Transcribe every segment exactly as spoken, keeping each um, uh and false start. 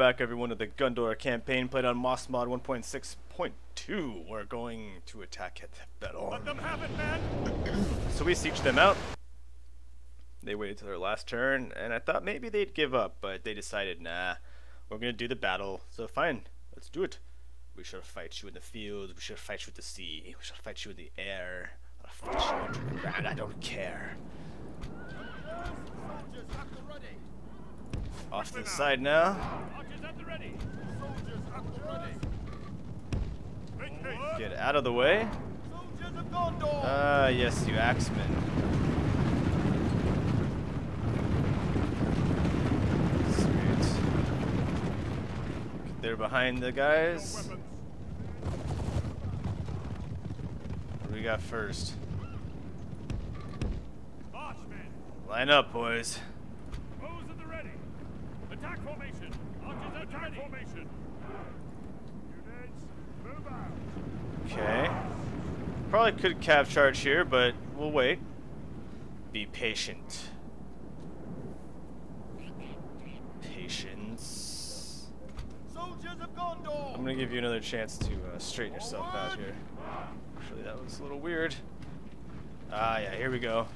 back everyone to the Gondor campaign played on Moss mod one point six point two. We're going to attack at battle. Let them have it, man. So we sieged them out. They waited till their last turn, and I thought maybe they'd give up, but they decided, nah, we're gonna do the battle. So fine, let's do it. We shall fight you in the fields. We shall fight you at the sea. We shall fight you in the air. I'll fight you under the ground. I don't care. Off to the side now. Get out of the way. Ah, uh, yes, you axemen. Sweet. They're behind the guys. What do we got first? Line up, boys. Attack formation! Archers attack formation! Units, move out! Okay. Probably could cav charge here, but we'll wait. Be patient. Patience. Soldiers of Gondor! I'm gonna give you another chance to uh, straighten yourself out here. Actually, that was a little weird. Ah, yeah, here we go.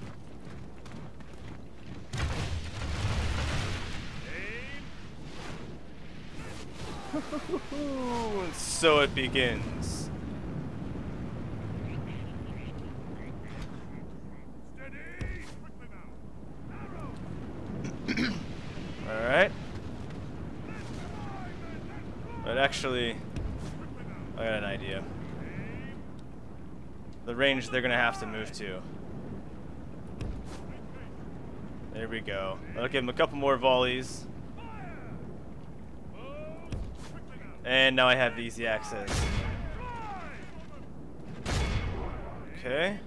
And so it begins. All right. But actually, I got an idea. The range they're gonna have to move to. There we go. I'll give them a couple more volleys. And now I have easy access. Okay.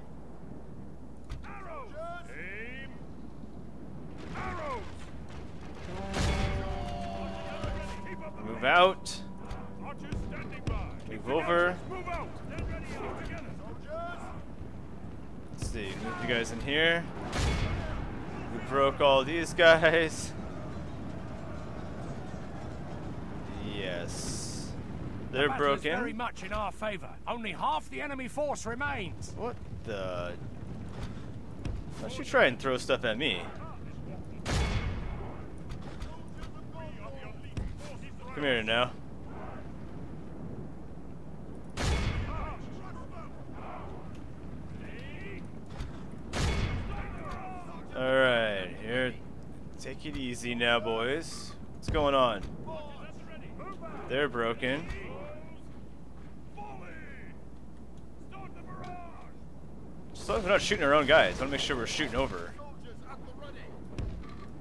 Move out. Move over. Let's see, move you guys in here. We broke all these guys. Yes. They're broken. Very much in our favor. Only half the enemy force remains. What the? I should try and throw stuff at me. Come here now. All right, here. Take it easy now, boys. What's going on? They're broken. As long as we're not shooting our own guys, I want to make sure we're shooting over.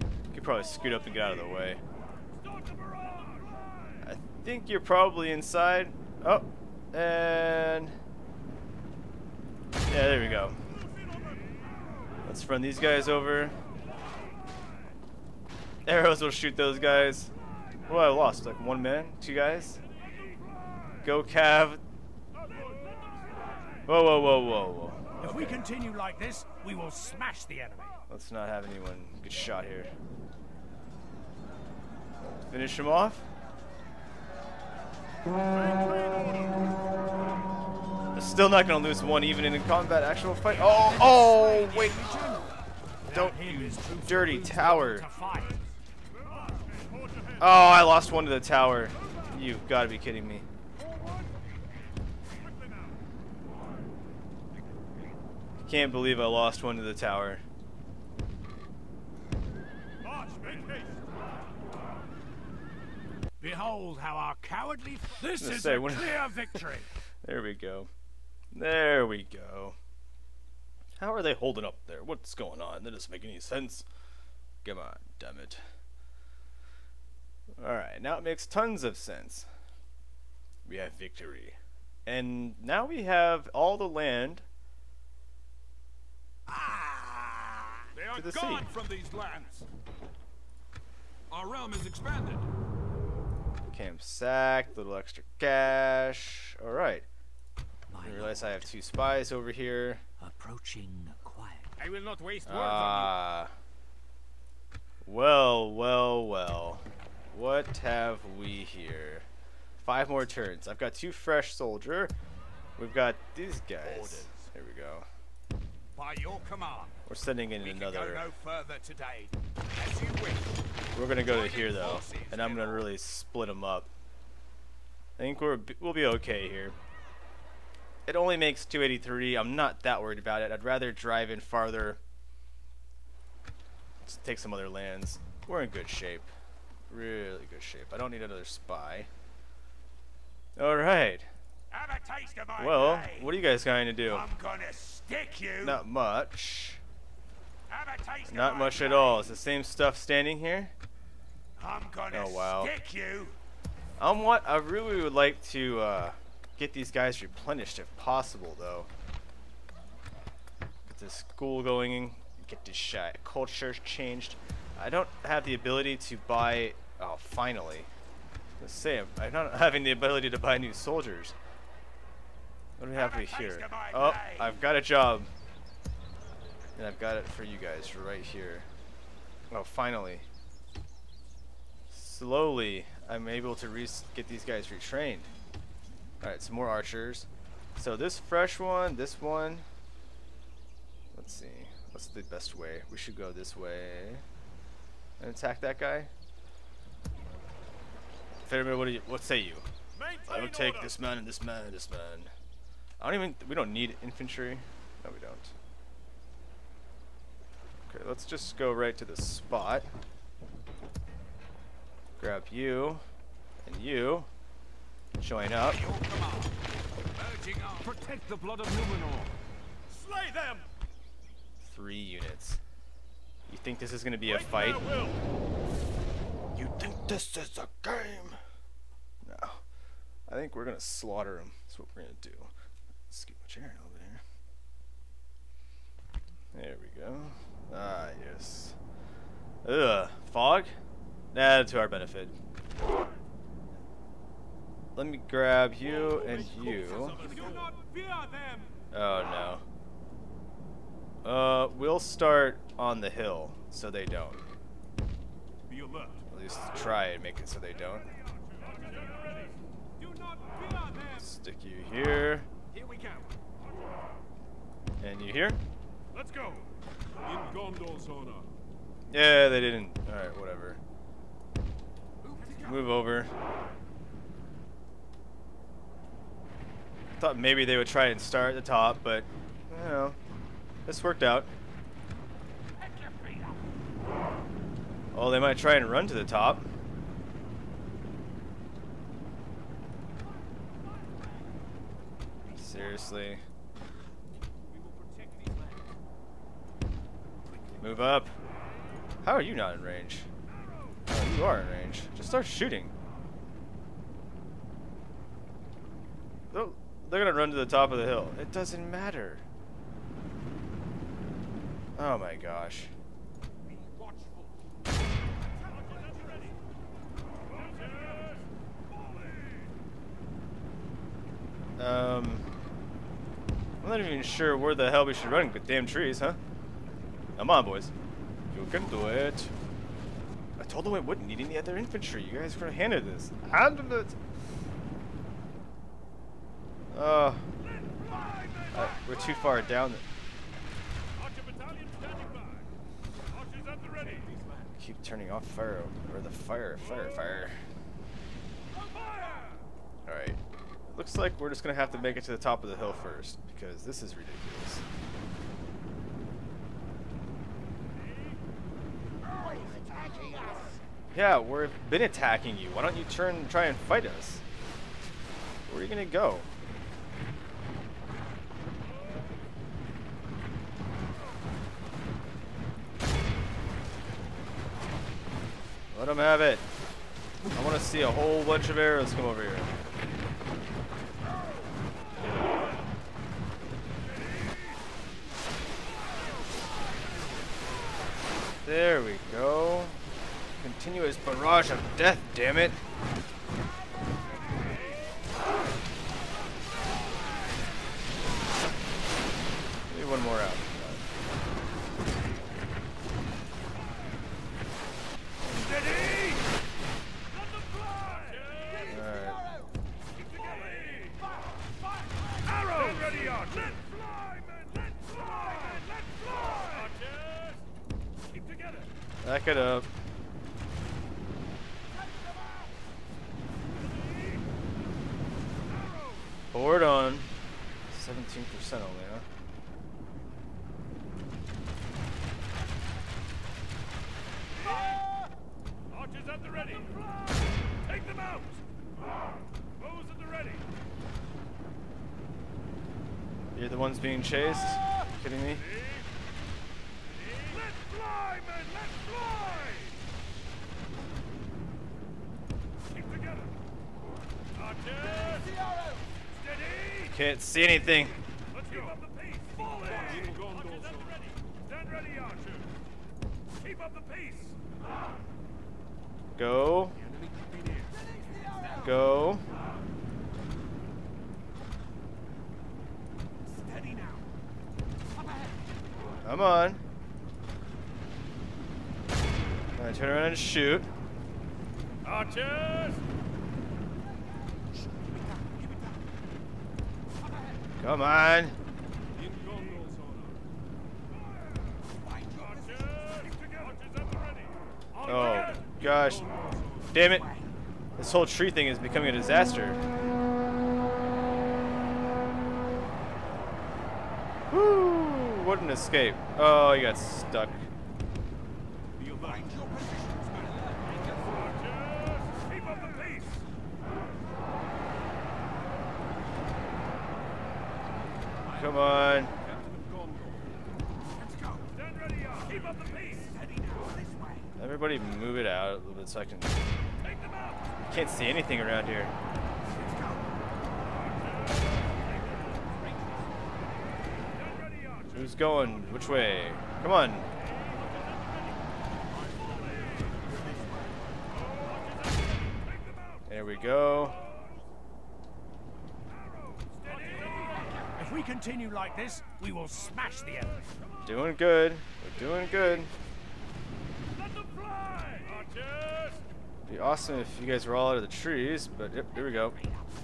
You could probably scoot up and get out of the way. I think you're probably inside. Oh, and yeah, there we go. Let's run these guys over. Arrows will shoot those guys. Well, I lost like one man, two guys. Go, Cav. Whoa, whoa, whoa, whoa, whoa. If we continue like this, we will smash the enemy. Let's not have anyone get shot here. Finish him off. I'm still not going to lose one, even in a combat actual fight. Oh, oh, wait. Don't use dirty tower. Oh, I lost one to the tower. You've got to be kidding me. Can't believe I lost one to the tower. Behold how our cowardly this is a clear victory. There we go. There we go. How are they holding up there? What's going on? That doesn't make any sense. Come on, damn it. Alright, now it makes tons of sense. We have victory. And now we have all the land. Ah, they are the gone sea. From these lands. Our realm is expanded. Camp sack, little extra cash. All right. I realize I have two spies over here. Approaching quiet. I will not waste words uh, on you. Well, well, well. What have we here? Five more turns. I've got two fresh soldier. We've got these guys. There we go. By your command. We're sending in we another. Can go no further today, as you wish. We're gonna go to here though, and I'm gonna really split them up. I think we're we'll be okay here. It only makes two eighty-three. I'm not that worried about it. I'd rather drive in farther. Let's take some other lands. We're in good shape. Really good shape. I don't need another spy. All right. Have a taste of my well, day. What are you guys going to do? I'm gonna stick you. Not much. Have a taste Not of much my at day. all. It's the same stuff standing here. I'm gonna oh, wow. stick you. I'm what I really would like to uh, get these guys replenished if possible, though. Get this school going. Get this shit culture changed. I don't have the ability to buy. Oh, finally. Let's say I'm, I'm not having the ability to buy new soldiers. What do we have here? Oh, I've got a job. And I've got it for you guys right here. Oh, finally. Slowly, I'm able to re get these guys retrained. Alright, some more archers. So this fresh one, this one. Let's see. What's the best way? We should go this way. And attack that guy. Fairman, what do you, what say you? I will take this man and this man and this man. I don't even, we don't need infantry. No, we don't. Okay, let's just go right to the spot. Grab you, and you. Join up. Protect the blood of Numenor. Slay them. Three units. You think this is going to be a fight? You think this is a game? No. I think we're going to slaughter him. That's what we're going to do. Let's get my chair over there. There we go. Ah, yes. Ugh. Fog? Nah, to our benefit. Let me grab you and you. Oh, no. Uh, we'll start on the hill so they don't. At least try and make it so they don't. Stick you here. Here we go. And you here? Let's go. In Gondor's honor. Yeah, they didn't. All right, whatever. Move over. I thought maybe they would try and start at the top, but I don't know. This worked out. Oh, they might try and run to the top. Seriously. Move up. How are you not in range? Oh, you are in range. Just start shooting. They're, they're gonna run to the top of the hill. It doesn't matter. Oh my gosh. Um, I'm not even sure where the hell we should run with damn trees, huh? Come on, boys. You can do it. I told them I wouldn't need any other infantry. You guys were handed this. Handed it. Uh, uh, we're too far down. Keep turning off fire or the fire, fire, fire. All right. Looks like we're just gonna have to make it to the top of the hill first, because this is ridiculous. Oh, he's attacking us. Yeah, we've been attacking you. Why don't you turn and try and fight us? Where are you gonna go? Let him have it. I wanna see a whole bunch of arrows come over here. There we go. Continuous barrage of death, damn it. Maybe one more out. Back it up. Board on. seventeen percent only, huh? Archers at the ready. Take them out. Bows at the ready. You're the ones being chased? Are you kidding me? Let's fly, man! Let's fly! Keep together. Archers! Steady! Can't see anything. Let's go. Keep up the pace. Fall in. Archers at the ready. Stand ready, archers. Keep up the pace. Go. Go. Steady now. Up ahead. Come on. Alright, turn around and shoot. Archers. Come on. Oh, gosh. Damn it. This whole tree thing is becoming a disaster. Woo! What an escape. Oh, you got stuck. Come on. Everybody move it out a little bit so I can... Can't see anything around here. Who's going? Which way? Come on. There we go. If we continue like this, we will smash the enemy. Doing good. We're doing good. Be awesome if you guys were all out of the trees, but yep, here we go.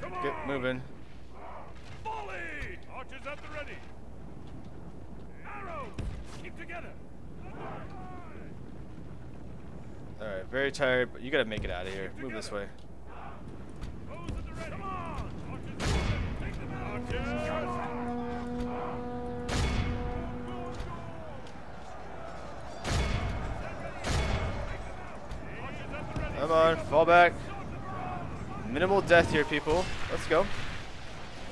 Get moving. Volley! Archers at the ready. Arrows! Keep together. All right, very tired, but you gotta make it out of here. Move this way. Bows at the ready. Come on! Archers at the ready. Take them out. Archers! Go, go. Stand ready. Come on, fall back. Minimal death here, people. Let's go.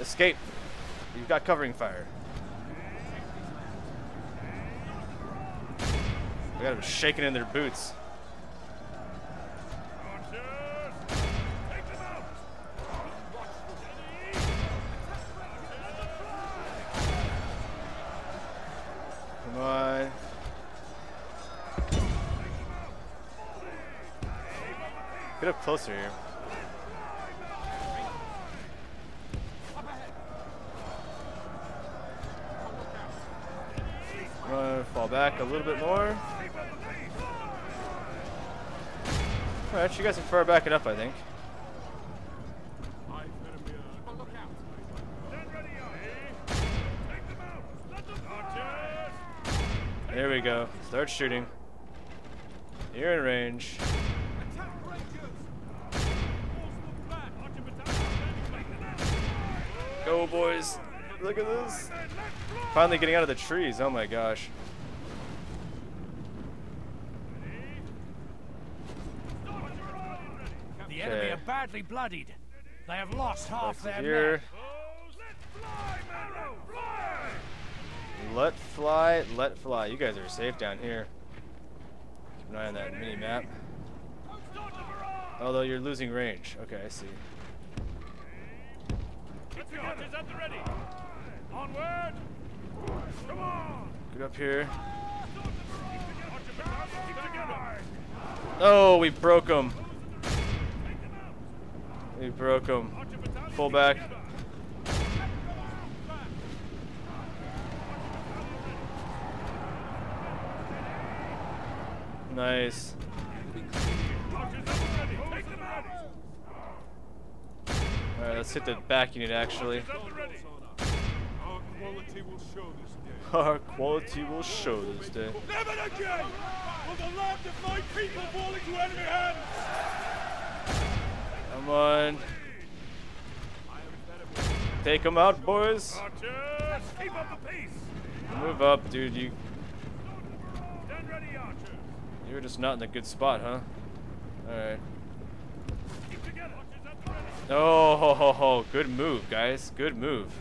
Escape. You've got covering fire. I got them shaking in their boots. Come on. Get up closer here. I'm gonna fall back a little bit more. Alright, you guys are far back enough, I think. There we go. Start shooting. You're in range. Go, boys. Look at this. Finally getting out of the trees. Oh my gosh. The enemy are badly bloodied. They have lost half their men. Let fly, let fly. You guys are safe down here. Keep an eye on that mini map. Although you're losing range. Okay, I see. Archers at the ready. Onward. Come on. Get up here. Oh, we broke him. We broke him. Pull back. Nice. Alright, let's hit the back unit actually. quality will show this day. Our quality will show this day. Never again will the land of my people fall into enemy hands. Come on. Take them out, boys. Archers, keep up the pace. Move up, dude. You. Stand ready, archers. You're just not in a good spot, huh? All right. Keep together. Archers up ready. Oh, ho, ho, ho. Good move, guys. Good move.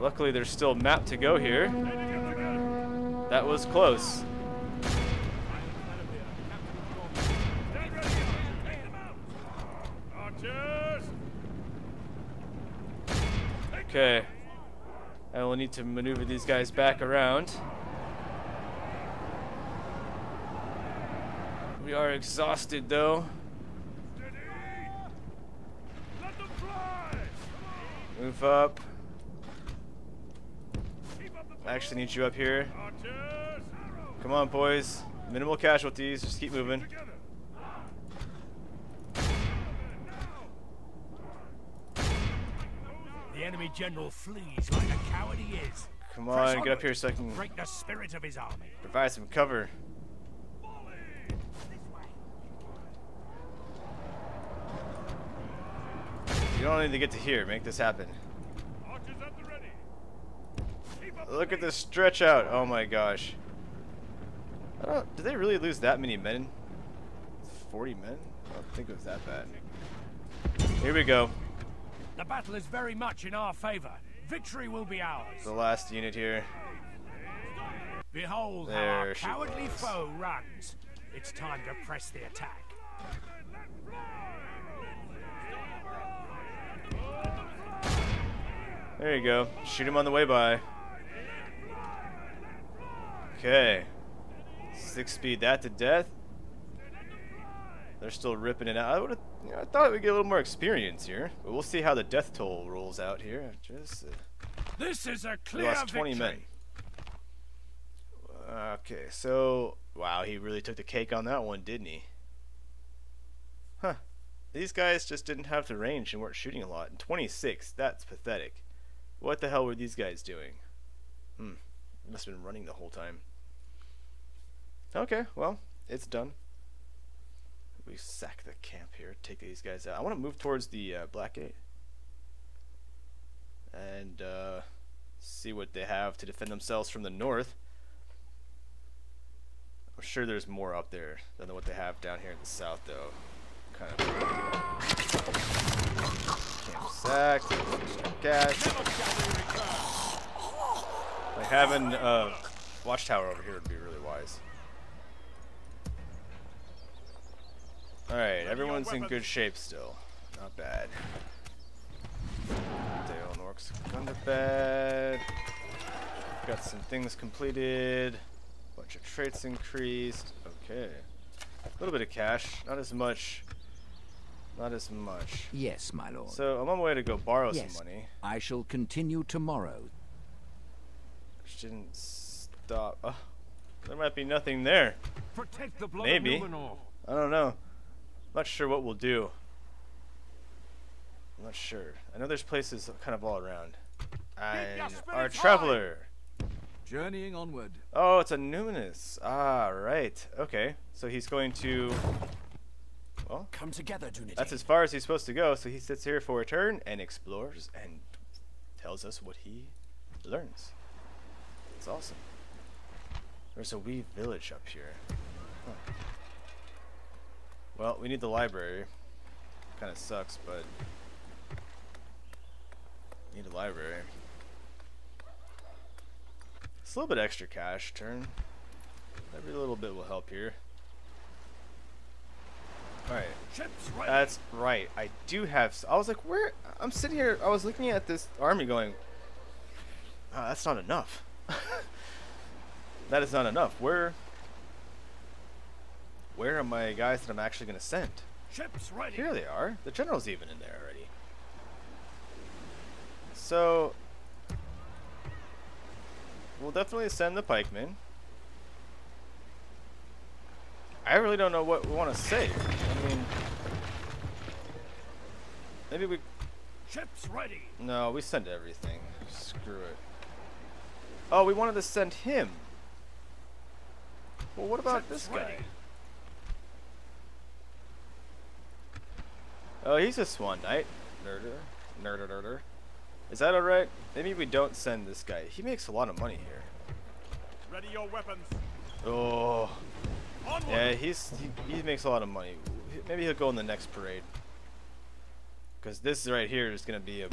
Luckily, there's still a map to go here. That was close. Okay. I will need to maneuver these guys back around. We are exhausted, though. Move up. I actually need you up here. Come on, boys. Minimal casualties. Just keep moving. The enemy general flees like a coward he is. Come on, get up here so I can break the spirit of his army. Provide some cover. You don't need to get to here. Make this happen. Look at this stretch out. Oh my gosh. I don't, did they really lose that many men? forty men? I don't think it was that bad. Here we go. The battle is very much in our favor. Victory will be ours. The last unit here. Behold how our cowardly foe runs. It's time to press the attack. There you go. Shoot him on the way by. Okay, six speed that to death. They're still ripping it out. I would have, you know, I thought we'd get a little more experience here, but we'll see how the death toll rolls out here. Just, uh, this is a clear lost twenty victory. Men. Okay, so wow, he really took the cake on that one, didn't he? Huh? These guys just didn't have the range and weren't shooting a lot. And twenty-six, that's pathetic. What the hell were these guys doing? Hmm. Must have been running the whole time. Okay, well, it's done. We sack the camp here, take these guys out. I want to move towards the uh, Black Gate and uh, see what they have to defend themselves from the north. I'm sure there's more up there than what they have down here in the south, though. Kind of camp sacked. Gas. Like having a uh, watchtower over here would be really wise. Alright, everyone's in good shape still. Not bad. Dale and Orcs gone to bed. Got some things completed. Bunch of traits increased. Okay. A little bit of cash. Not as much. Not as much. Yes, my lord. So I'm on my way to go borrow yes, some money. I shall continue tomorrow. Didn't stop. Oh, there might be nothing there. Protect the blood maybe. Of Numenor. I don't know. Not sure what we'll do. I'm not sure. I know there's places kind of all around. And our traveler. Journeying onward. Oh, it's a Numinous. Ah, right. Okay. So he's going to. Well, come together, Dunedin. That's as far as he's supposed to go. So he sits here for a turn and explores and tells us what he learns. That's awesome. There's a wee village up here. Huh. Well, we need the library. Kind of sucks, but need a library. It's a little bit extra cash. Turn every little bit will help here. All right, that's right. I do have. I was like, where? I'm sitting here. I was looking at this army, going, oh, that's not enough. That is not enough. Where Where are my guys that I'm actually gonna send? Ships ready. Here they are. The general's even in there already. So we'll definitely send the pikemen. I really don't know what we want to save. I mean, maybe we Ships ready. No, we send everything. Screw it. Oh, we wanted to send him. Well, what about Ships this guy? Ready. Oh, he's a swan knight. Nerder. Nerder, nerder. Is that alright? Maybe we don't send this guy. He makes a lot of money here. Ready your weapons. Oh. Onward. Yeah, he's he, he makes a lot of money. Maybe he'll go in the next parade. Because this right here is going to be a...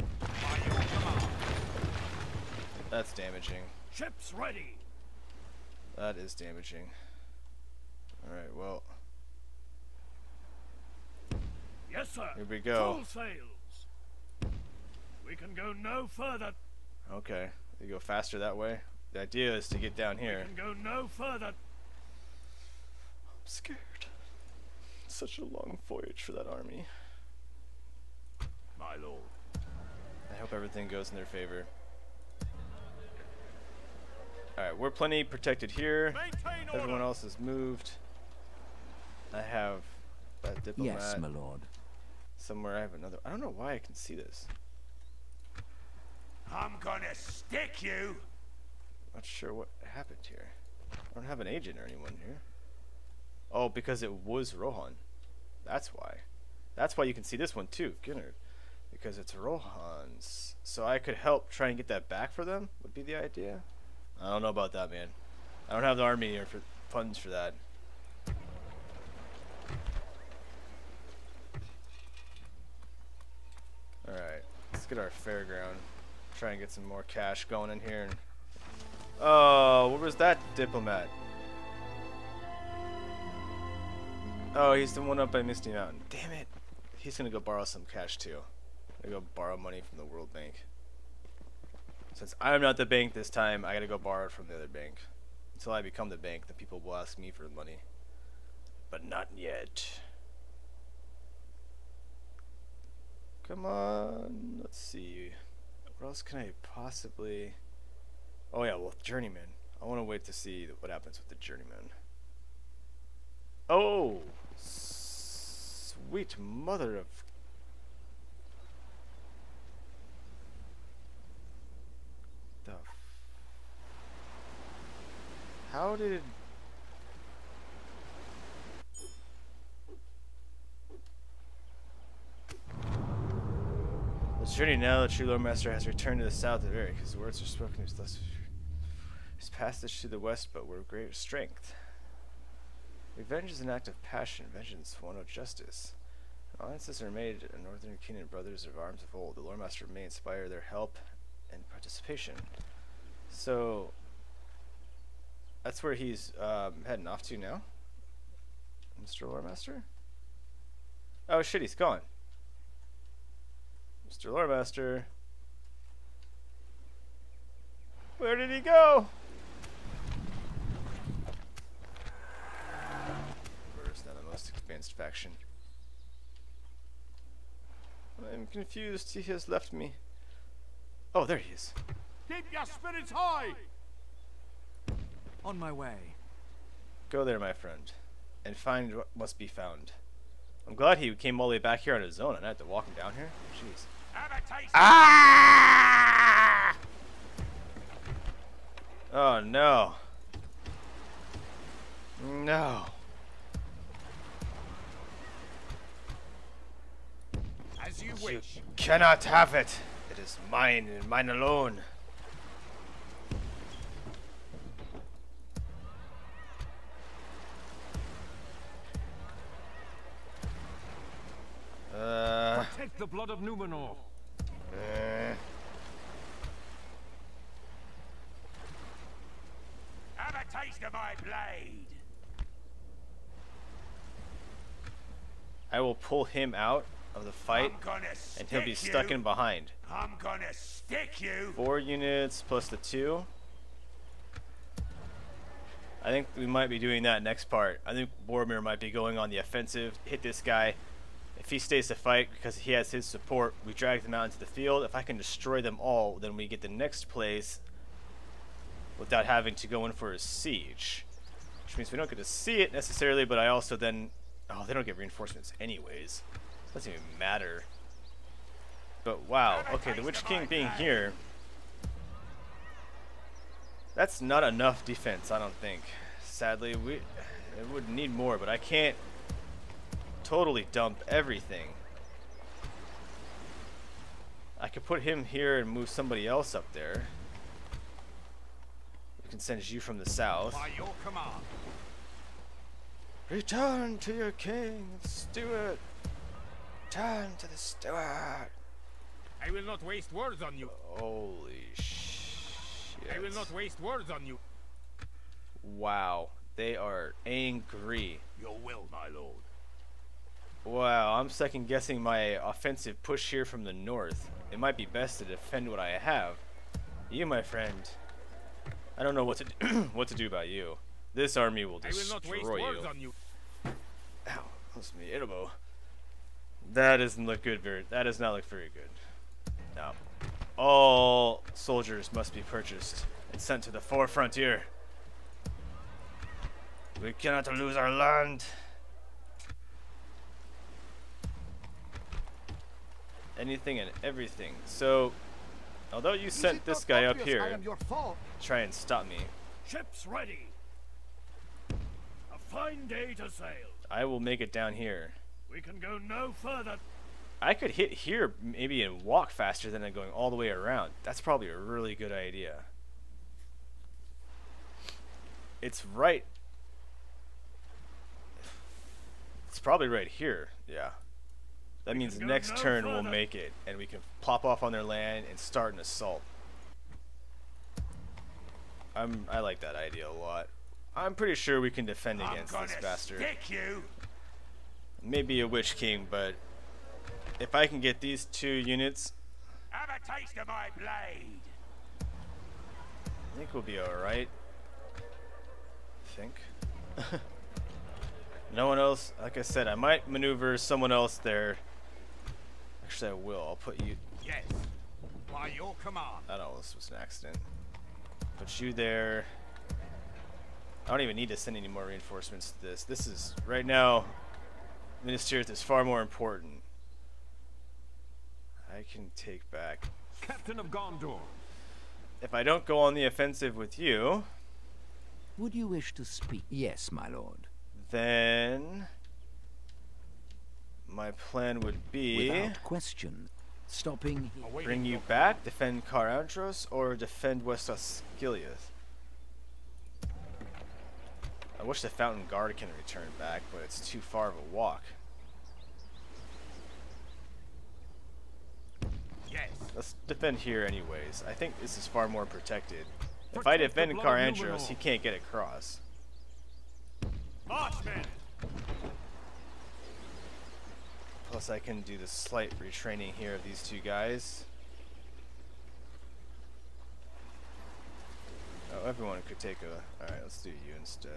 That's damaging. Ships ready. That is damaging. Alright, well... Yes, sir. Here we go. Full sails. We can go no further. Okay. You go faster that way. The idea is to get down here. We can go no further. I'm scared. Such a long voyage for that army. My lord. I hope everything goes in their favor. Alright, we're plenty protected here. Maintain Everyone order. else is moved. I have a diplomat. Yes, my lord. Somewhere I have another. I don't know why I can see this. I'm gonna stick you. Not sure what happened here. I don't have an agent or anyone here. Oh, because it was Rohan. That's why. That's why you can see this one too, Ginnard. Because it's Rohan's. So I could help try and get that back for them. Would be the idea. I don't know about that, man. I don't have the army or for funds for that. Alright, let's get our fairground. Try and get some more cash going in here. And oh, where was that diplomat? Oh, he's the one up by Misty Mountain. Damn it. He's gonna go borrow some cash too. I'm gonna go borrow money from the World Bank. Since I'm not the bank this time, I gotta go borrow it from the other bank. Until I become the bank, the people will ask me for money. But not yet. Come on, let's see. What else can I possibly... Oh yeah, well, Journeyman. I want to wait to see what happens with the Journeyman. Oh! Sweet mother of... The... How did... Journey now, the true Loremaster has returned to the south of Eric. His words are spoken. His thus his passage to the west, but were greater strength. Revenge is an act of passion. Vengeance, one of justice. Alliances are made in Northern Kingdom, brothers of arms of old. The Loremaster may inspire their help and participation. So that's where he's um, heading off to now, Mister Loremaster. Oh shit, he's gone. Mister Loremaster. Where did he go? Where's now the most advanced faction? I'm confused. He has left me. Oh, there he is. Keep your spirits high! On my way. Go there, my friend, and find what must be found. I'm glad he came all the way back here on his own and I had to walk him down here. Jeez. Ah! Oh no. No. As you, you wish. Cannot have it. It is mine and mine alone. Uh, Protect the blood of Numenor. Uh, have a taste of my blade. I will pull him out of the fight, and he'll be stuck you. in behind. I'm gonna stick you. Four units plus the two. I think we might be doing that next part. I think Boromir might be going on the offensive. Hit this guy. If he stays to fight because he has his support, we drag them out into the field. If I can destroy them all, then we get the next place without having to go in for a siege. Which means we don't get to see it necessarily, but I also then... Oh, they don't get reinforcements anyways. It doesn't even matter. But wow, okay, the Witch King being here, that's not enough defense, I don't think. Sadly, we it would need more, but I can't totally dump everything. I could put him here and move somebody else up there. We can send you from the south. By your command. Return to your king, Stuart. Return to the Stuart. I will not waste words on you. Holy shit. I will not waste words on you. Wow, they are angry. Your will, my lord. Wow, I'm second guessing my offensive push here from the north. It might be best to defend what I have. You, my friend, I don't know what to do, what to do about you. This army will destroy I will not waste you. On you. Ow, that's me elbow. That doesn't look good. Very, that does not look very good. Now, all soldiers must be purchased and sent to the far frontier. We cannot lose our land. Anything and everything. So, although you sent this guy up here to try and stop me, ships ready. A fine day to sail. I will make it down here. We can go no further. I could hit here maybe and walk faster than going all the way around. That's probably a really good idea. It's right. It's probably right here. Yeah. That means next turn we'll make it, and we can pop off on their land and start an assault. I'm, I like that idea a lot. I'm pretty sure we can defend against this bastard. Maybe a Witch King, but if I can get these two units, have a taste of my blade. I think we'll be all right. I think. No one else. Like I said, I might maneuver someone else there. Actually, I will. I'll put you. Yes. By your command. I don't know. This was an accident. Put you there. I don't even need to send any more reinforcements to this. This is right now. Minas Tirith is far more important. I can take back. Captain of Gondor. If I don't go on the offensive with you, would you wish to speak? Yes, my lord. Then my plan would be, without question, stopping. Bring you back, defend Cair Andros, or defend West Oskilioth. I wish the Fountain Guard can return back, but it's too far of a walk. Yes. Let's defend here anyways. I think this is far more protected. Protect if I defend Cair Andros, he can't get across. Marchman. Plus I can do the slight retraining here of these two guys. Oh, everyone could take a. Alright, let's do you instead.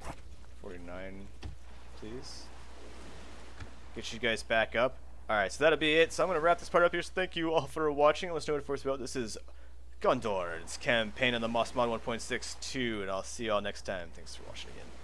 Okay. forty-nine, please. Get you guys back up. Alright, so that'll be it. So I'm going to wrap this part up here. So thank you all for watching. Let's know what it's about. This is Gondor. It's campaign on the Moss mod one point six two, and I'll see you all next time. Thanks for watching again.